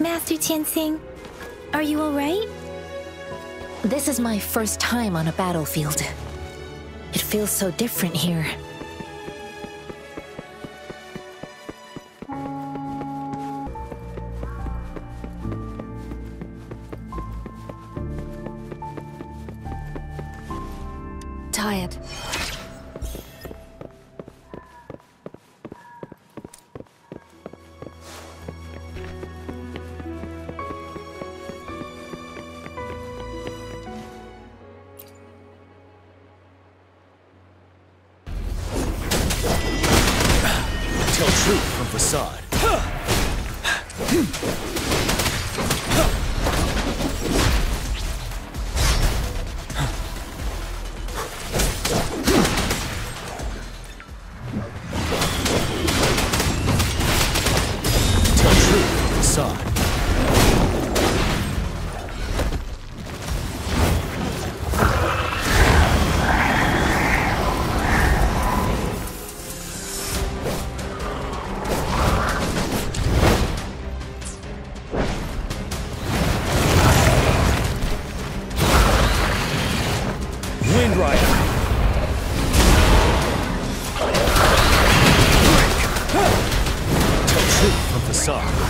Master Tien-Sing, are you alright? This is my first time on a battlefield. It feels so different here. Tired. Suck.